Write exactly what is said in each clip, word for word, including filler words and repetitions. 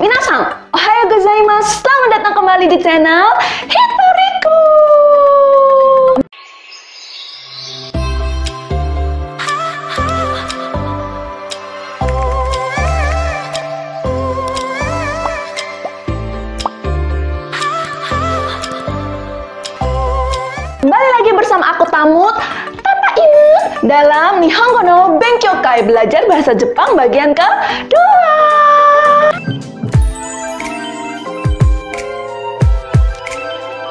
Minasan, ohayo gozaimasu. Selamat datang kembali di channel Hitorikko. Kembali lagi bersama aku Tamut, Papa Imus, dalam Nihongo no Bengkyokai, belajar bahasa Jepang bagian kedua.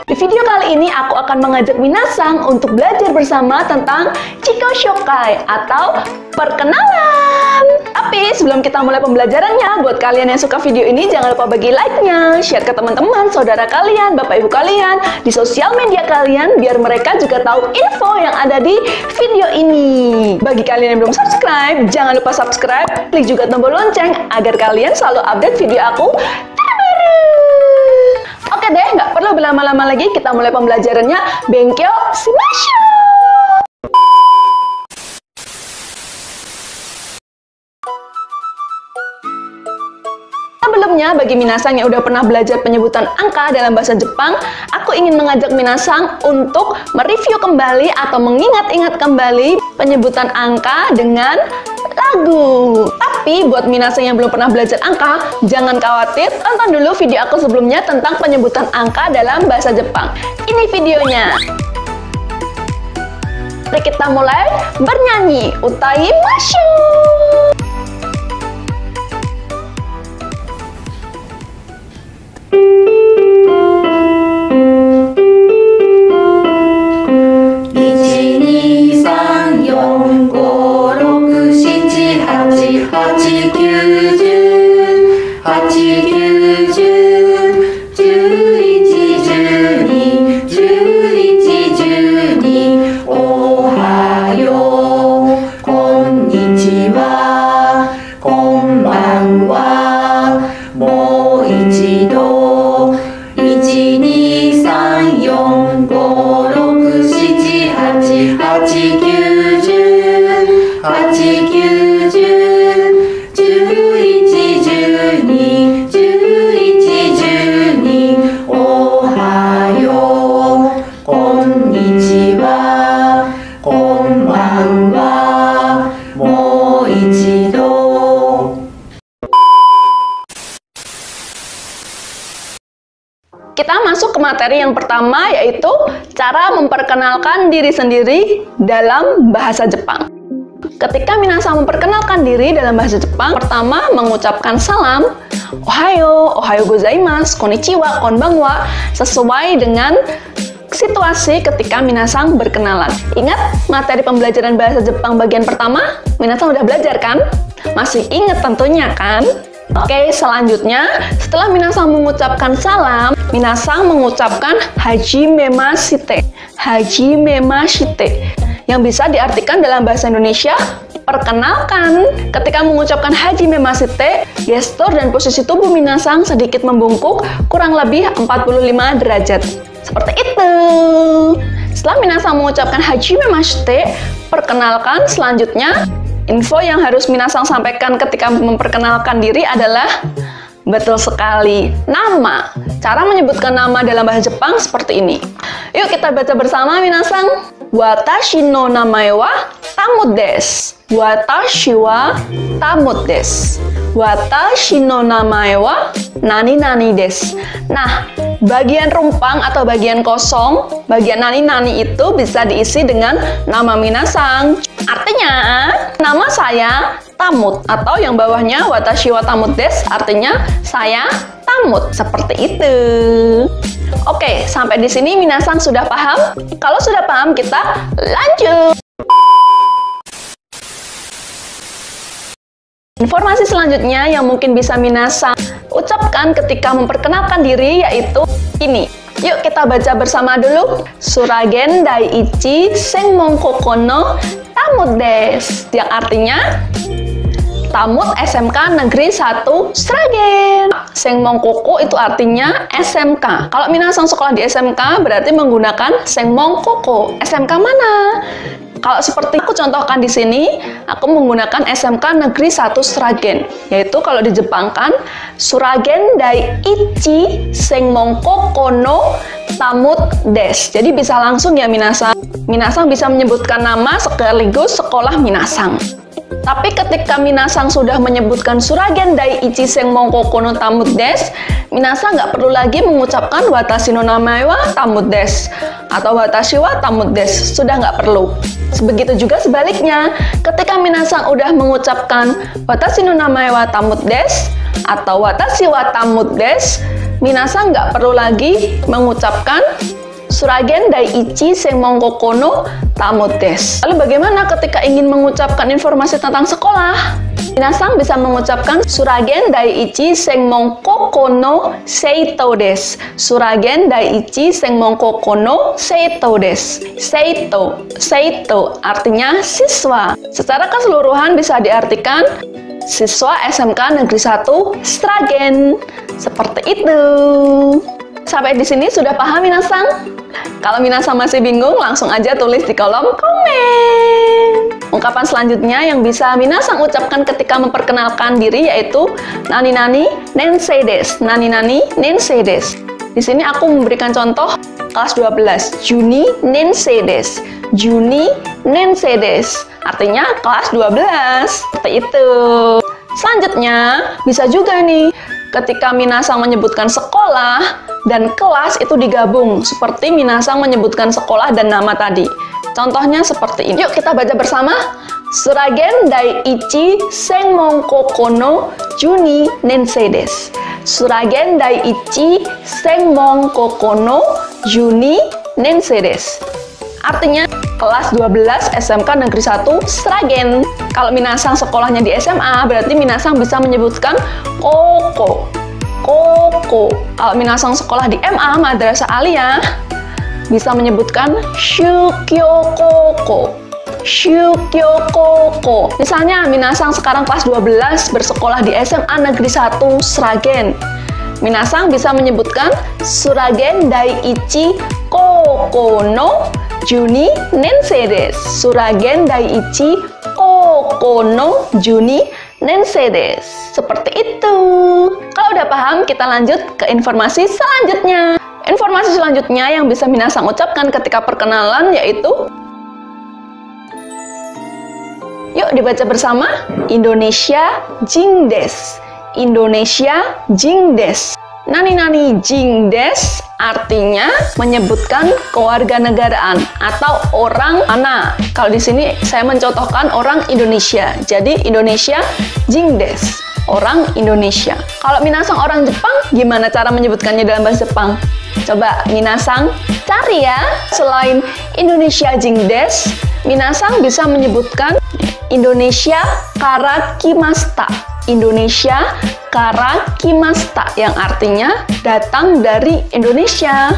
Di video kali ini aku akan mengajak Minasang untuk belajar bersama tentang Jikoshoukai atau perkenalan. Tapi sebelum kita mulai pembelajarannya, buat kalian yang suka video ini jangan lupa bagi like-nya, share ke teman-teman, saudara kalian, bapak ibu kalian, di sosial media kalian biar mereka juga tahu info yang ada di video ini. Bagi kalian yang belum subscribe, jangan lupa subscribe, klik juga tombol lonceng agar kalian selalu update video aku deh, nggak perlu berlama-lama lagi, kita mulai pembelajarannya. Bengkyo Shimashu. Sebelumnya, bagi Minasang yang udah pernah belajar penyebutan angka dalam bahasa Jepang, aku ingin mengajak Minasang untuk mereview kembali atau mengingat-ingat kembali penyebutan angka dengan lagu. Tapi buat Minasang yang belum pernah belajar angka, jangan khawatir, tonton dulu video aku sebelumnya tentang penyebutan angka dalam bahasa Jepang. Ini videonya. Mari kita mulai bernyanyi. Utaimashu. Kita masuk ke materi yang pertama, yaitu cara memperkenalkan diri sendiri dalam bahasa Jepang. Ketika Minasang memperkenalkan diri dalam bahasa Jepang, pertama mengucapkan salam, ohayo, ohayo gozaimasu, konnichiwa, konbanwa, sesuai dengan situasi ketika Minasang berkenalan. Ingat materi pembelajaran bahasa Jepang bagian pertama? Minasang udah belajar kan? Masih ingat tentunya kan? Oke, selanjutnya setelah Minasang mengucapkan salam, Minasang mengucapkan hajime masite, hajime masite, yang bisa diartikan dalam bahasa Indonesia perkenalkan. Ketika mengucapkan hajime masite, gestur dan posisi tubuh Minasang sedikit membungkuk kurang lebih empat puluh lima derajat. Seperti itu. Setelah Minasang mengucapkan hajime masite, perkenalkan, selanjutnya info yang harus Minasang sampaikan ketika memperkenalkan diri adalah, betul sekali, nama. Cara menyebutkan nama dalam bahasa Jepang seperti ini. Yuk kita baca bersama Minasang. Watashi no namae wa Tamut desu. Watashi wa Tamut desu. Watashi no namae wa nani-nani desu. Nah, bagian rumpang atau bagian kosong, bagian nani-nani itu bisa diisi dengan nama Minasang. Artinya, nama saya Tamut, atau yang bawahnya watashi wa Tamut desu, artinya saya Tamut, seperti itu. Oke, sampai di sini Minasang sudah paham? Kalau sudah paham, kita lanjut. Informasi selanjutnya yang mungkin bisa Minasang ucapkan ketika memperkenalkan diri yaitu ini. Yuk kita baca bersama dulu. Suragen Daiichi Sengmongkoko no Tamut desu, yang artinya Tamut S M K Negeri satu Sragen. Sengmongkoko itu artinya S M K. Kalau Minasang sekolah di S M K berarti menggunakan Sengmongkoko. S M K mana? Kalau seperti aku contohkan di sini, aku menggunakan S M K Negeri satu Sragen, yaitu kalau di Jepang kan Suragen Daiichi Sengmongkoko no Tamut des. Jadi bisa langsung ya Minasang. Minasang bisa menyebutkan nama sekaligus sekolah Minasang. Tapi ketika Minasang sudah menyebutkan Suragen Daiichi Sengmongkoko no Tamut des, Minasang nggak perlu lagi mengucapkan watashi no namae wa Tamut des atau watashi wa Tamut des, sudah nggak perlu. Sebegitu juga sebaliknya, ketika Minasang udah mengucapkan watashi no namae wa Tamut des atau watashi wa Tamut des, Minasang nggak perlu lagi mengucapkan Suragen Daiichi Sengmongkoko no Tamut des. Lalu bagaimana ketika ingin mengucapkan informasi tentang sekolah? Minasang bisa mengucapkan Suragen Daiichi Sengmongkoko no Seito des. Suragen Daiichi Sengmongkoko no Seito des. Seito, Seito artinya siswa. Secara keseluruhan bisa diartikan siswa S M K Negeri satu Sragen. Seperti itu. Sampai di sini sudah paham Minasang? Kalau Minasang masih bingung, langsung aja tulis di kolom komen. Ungkapan selanjutnya yang bisa Minasang ucapkan ketika memperkenalkan diri yaitu nani nani nensei desu. Nani nani nensei desu. Di sini aku memberikan contoh kelas dua belas, Juni nensei desu. Juni nensei desu. Artinya kelas dua belas. Seperti itu. Selanjutnya bisa juga nih ketika Minasang menyebutkan sekolah dan kelas itu digabung seperti Minasang menyebutkan sekolah dan nama tadi. Contohnya seperti ini. Yuk kita baca bersama. Suragen Daiichi Sengmongkoko no Juni Nensei desu. Suragen Daiichi Sengmongkoko no Juni Nensei desu. Artinya kelas dua belas S M K Negeri satu Sragen. Kalau Minasang sekolahnya di S M A, berarti Minasang bisa menyebutkan koko. Koko. Kalau Minasang sekolah di M A, Madrasah Aliyah, bisa menyebutkan shukyokoko. Shukyokoko. Misalnya Minasang sekarang kelas dua belas bersekolah di S M A Negeri satu Sragen. Minasang bisa menyebutkan Suragen Daiichi Koko no Juni Nensei desu. Suragen Daiichi Koko no Juni Nensei desu. Seperti itu. Kalau udah paham, kita lanjut ke informasi selanjutnya. Informasi selanjutnya yang bisa Minasang ucapkan ketika perkenalan yaitu, yuk dibaca bersama, Indonesia Jing des. Indonesia Jing des. Nani nani Jing des artinya menyebutkan kewarganegaraan atau orang mana. Kalau di sini saya mencontohkan orang Indonesia. Jadi Indonesia Jing des. Orang Indonesia. Kalau Minasang orang Jepang, gimana cara menyebutkannya dalam bahasa Jepang? Coba Minasang cari ya. Selain Indonesia Jing des, Minasang bisa menyebutkan Indonesia karakimasta. Indonesia karakimasta yang artinya datang dari Indonesia.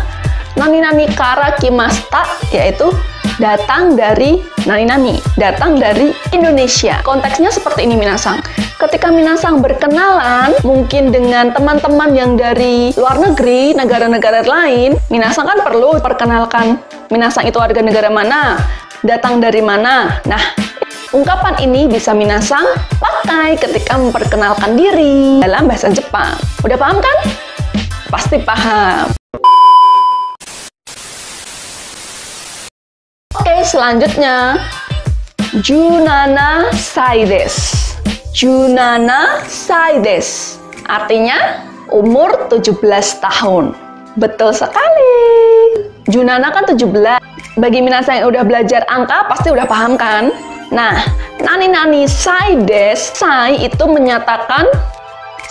Nani nani karakimasta yaitu datang dari nani nani, datang dari Indonesia. Konteksnya seperti ini Minasang. Ketika Minasang berkenalan mungkin dengan teman-teman yang dari luar negeri, negara-negara lain, Minasang kan perlu perkenalkan Minasang itu warga negara mana, datang dari mana. Nah, ungkapan ini bisa Minasang pakai ketika memperkenalkan diri dalam bahasa Jepang. Udah paham kan? Pasti paham. Oke, selanjutnya Junana sai desu. Junana sai desu artinya umur tujuh belas tahun. Betul sekali. Junana kan tujuh belas. Bagi Minasang yang udah belajar angka pasti udah paham kan? Nah, nani nani sai desu, sai itu menyatakan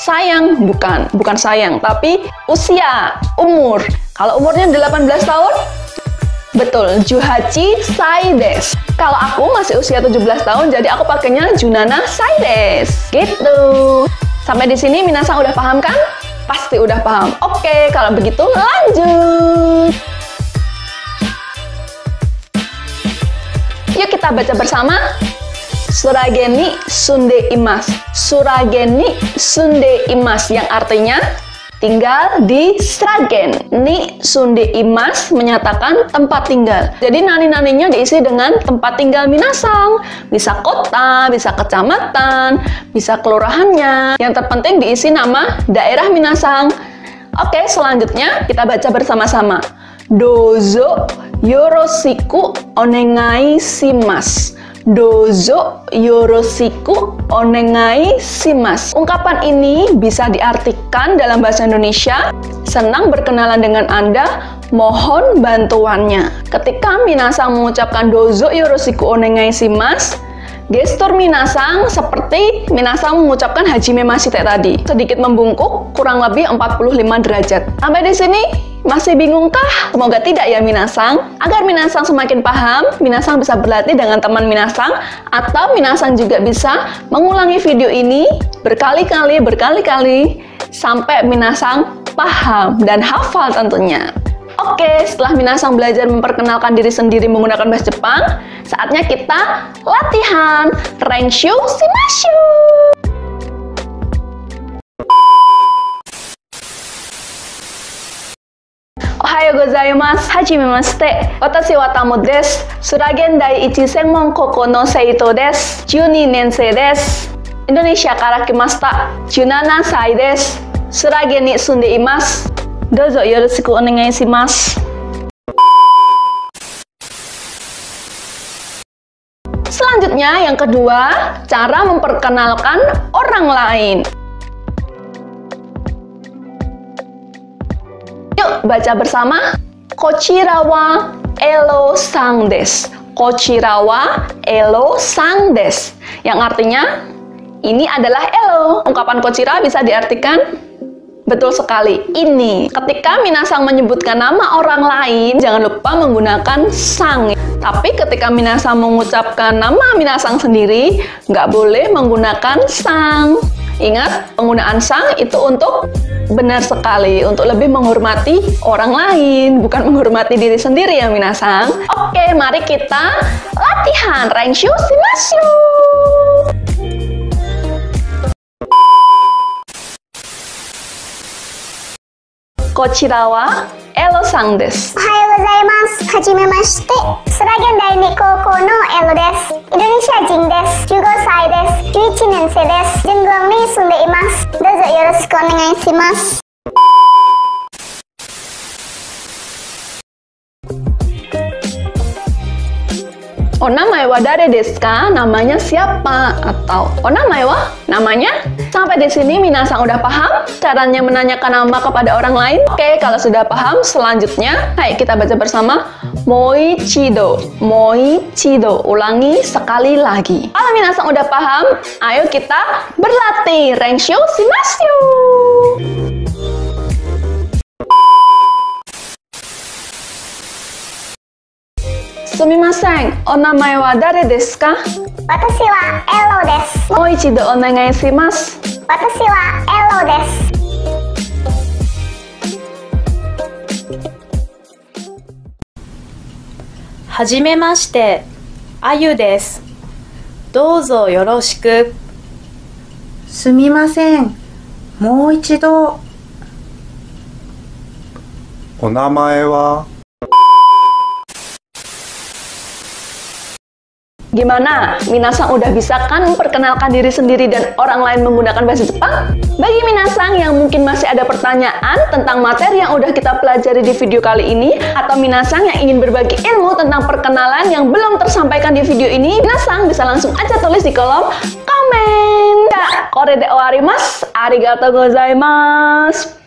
sayang, bukan, bukan sayang, tapi usia, umur. Kalau umurnya delapan belas tahun, betul, Juhachi sai desu. Kalau aku masih usia tujuh belas tahun, jadi aku pakainya Junana sai desu. Gitu. Sampai di sini Minasang udah paham kan? Pasti udah paham. Oke, kalau begitu lanjut. Yuk kita baca bersama. Suragen ni sunde imasu. Suragen ni sunde imasu yang artinya tinggal di Sragen. Ni Sunde Imas menyatakan tempat tinggal. Jadi nani-naninya diisi dengan tempat tinggal minasang. Bisa kota, bisa kecamatan, bisa kelurahannya. Yang terpenting diisi nama daerah minasang. Oke, selanjutnya kita baca bersama-sama. Dozo yoroshiku onegai shimasu. Dozo yoroshiku onegai shimasu. Ungkapan ini bisa diartikan dalam bahasa Indonesia, senang berkenalan dengan Anda, mohon bantuannya. Ketika minasang mengucapkan dozo yoroshiku onegai shimasu, gestur minasang seperti minasang mengucapkan hajime mashite tadi, sedikit membungkuk kurang lebih empat puluh lima derajat. Sampai di sini masih bingungkah? Semoga tidak ya minasang. Agar minasang semakin paham, minasang bisa berlatih dengan teman minasang, atau minasang juga bisa mengulangi video ini berkali-kali, berkali-kali sampai minasang paham dan hafal tentunya. Oke, setelah minasang belajar memperkenalkan diri sendiri menggunakan bahasa Jepang, saatnya kita latihan Renshu Shimashu. Ohayo gozaimasu, hajimemashite. Watashi wa Tamut desu. Suragen Daiichi Sengmongkoko no Seito desu. juni nensei desu. Indonesia kara kimashita. juna nan sai desu. Suragen ni sunde imasu. Dozo yoroshiku onegai shimasu. Selanjutnya yang kedua, cara memperkenalkan orang lain. Yuk baca bersama. Kochira wa elo sang desu. Kochira wa elo sang desu. Yang artinya, ini adalah elo. Ungkapan kochira bisa diartikan, betul sekali, ini. Ketika minasang menyebutkan nama orang lain, jangan lupa menggunakan sang. Tapi ketika minasang mengucapkan nama minasang sendiri, nggak boleh menggunakan sang. Ingat, penggunaan sang itu untuk benar sekali, untuk lebih menghormati orang lain, bukan menghormati diri sendiri ya minasang. Oke, mari kita latihan Renshu Shimashu. Kochira wa elo sang desu. Ohayo gozaimasu, hajimemashite. Suragen Daiichi Koukō no elo desu. Indonesia jin desu. jugo sai desu. juichi nensei desu. Jungon ni sunde imasu. Dozo yoroshiku onegai shimasu. Onamae wa dare desu ka? Namanya siapa? Atau onamae wa? Namanya? Sampai di sini minasang udah paham caranya menanyakan nama kepada orang lain. Oke, kalau sudah paham, selanjutnya ayo kita baca bersama. Moichido, moichido. Ulangi sekali lagi. Kalau minasang udah paham, ayo kita berlatih Renshu Shimashu. Sumimasen, onamae wa dare desu ka? Watashi wa Elo desu. Moichido onegai shimasu. Watashi wa Elo desu. Hajimemashite, Ayu desu. Dozo yoroshiku. Sumimasen, mou ichido. Onamae wa? Gimana? Minasang udah bisa kan memperkenalkan diri sendiri dan orang lain menggunakan bahasa Jepang? Bagi minasang yang mungkin masih ada pertanyaan tentang materi yang udah kita pelajari di video kali ini, atau minasang yang ingin berbagi ilmu tentang perkenalan yang belum tersampaikan di video ini, minasang bisa langsung aja tulis di kolom komen. Korede o arimasu, arigatou gozaimasu.